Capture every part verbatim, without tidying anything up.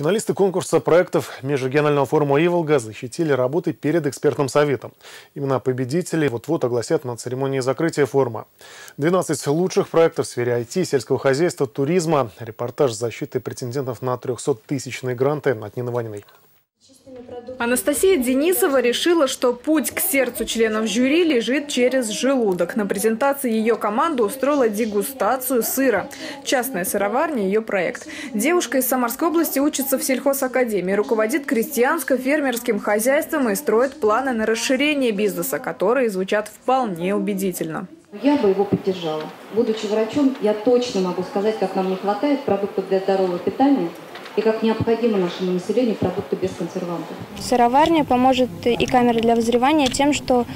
Финалисты конкурса проектов межрегионального форума «Иволга» защитили работы перед экспертным советом. Имена победителей вот-вот огласят на церемонии закрытия форума. двенадцать лучших проектов в сфере ай ти, сельского хозяйства, туризма. Репортаж с защитой претендентов на трехсоттысячные гранты от Нины Ваниной. Анастасия Денисова решила, что путь к сердцу членов жюри лежит через желудок. На презентации ее команда устроила дегустацию сыра. Частная сыроварня – ее проект. Девушка из Самарской области учится в сельхозакадемии, руководит крестьянско-фермерским хозяйством и строит планы на расширение бизнеса, которые звучат вполне убедительно. Я бы его поддержала. Будучи врачом, я точно могу сказать, как нам не хватает продуктов для здорового питания и как необходимо нашему населению продукты без консервантов. Сыроварня поможет и камера для взрывания тем, что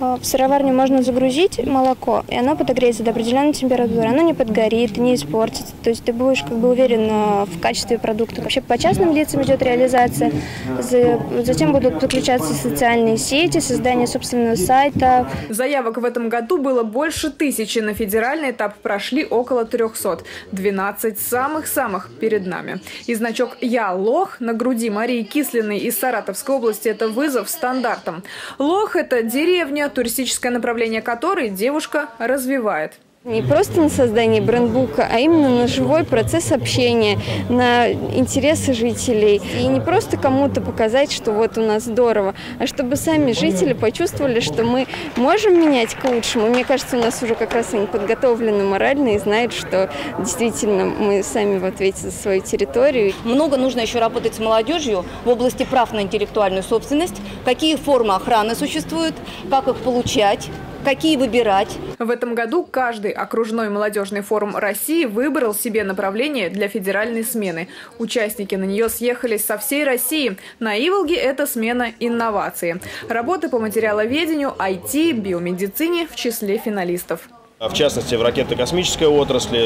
в сыроварню можно загрузить молоко, и оно подогреется до определенной температуры, оно не подгорит, не испортится, то есть ты будешь как бы уверен в качестве продукта. Вообще по частным лицам идет реализация, затем будут подключаться социальные сети, создание собственного сайта. Заявок в этом году было больше тысячи, на федеральный этап прошли около трёхсот. двенадцать самых-самых перед нами. Из значок «Я лох» на груди Марии Кисленой из Саратовской области – это вызов стандартам. Лох – это деревня, туристическое направление которой девушка развивает. Не просто на создание брендбука, а именно на живой процесс общения, на интересы жителей. И не просто кому-то показать, что вот у нас здорово, а чтобы сами жители почувствовали, что мы можем менять к лучшему. Мне кажется, у нас уже как раз они подготовлены морально и знают, что действительно мы сами в ответе за свою территорию. Много нужно еще работать с молодежью в области прав на интеллектуальную собственность, какие формы охраны существуют, как их получать. Какие выбирать? В этом году каждый окружной молодежный форум России выбрал себе направление для федеральной смены. Участники на нее съехались со всей России. На Иволге это смена инновации. Работы по материаловедению, ай ти, биомедицине в числе финалистов. В частности, в ракетно-космической отрасли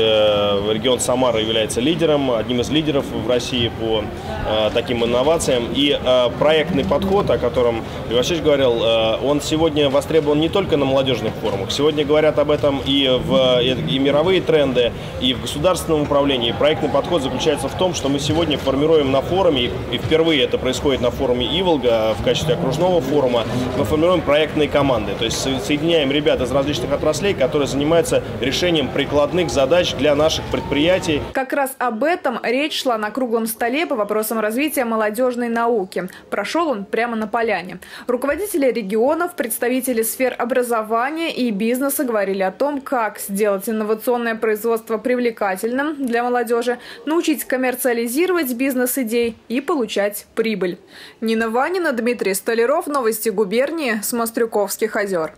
регион Самара является лидером, одним из лидеров в России по э, таким инновациям. И э, проектный подход, о котором Ивасич говорил, э, он сегодня востребован не только на молодежных форумах. Сегодня говорят об этом и, в, и, и мировые тренды, и в государственном управлении. Проектный подход заключается в том, что мы сегодня формируем на форуме, и впервые это происходит на форуме «Иволга» в качестве окружного форума, мы формируем проектные команды. То есть соединяем ребят из различных отраслей, которые занимаются занимается решением прикладных задач для наших предприятий. Как раз об этом речь шла на круглом столе по вопросам развития молодежной науки. Прошел он прямо на поляне. Руководители регионов, представители сфер образования и бизнеса говорили о том, как сделать инновационное производство привлекательным для молодежи, научить коммерциализировать бизнес-идей и получать прибыль. Нина Ванина, Дмитрий Столяров. Новости губернии с Мострюковских озер.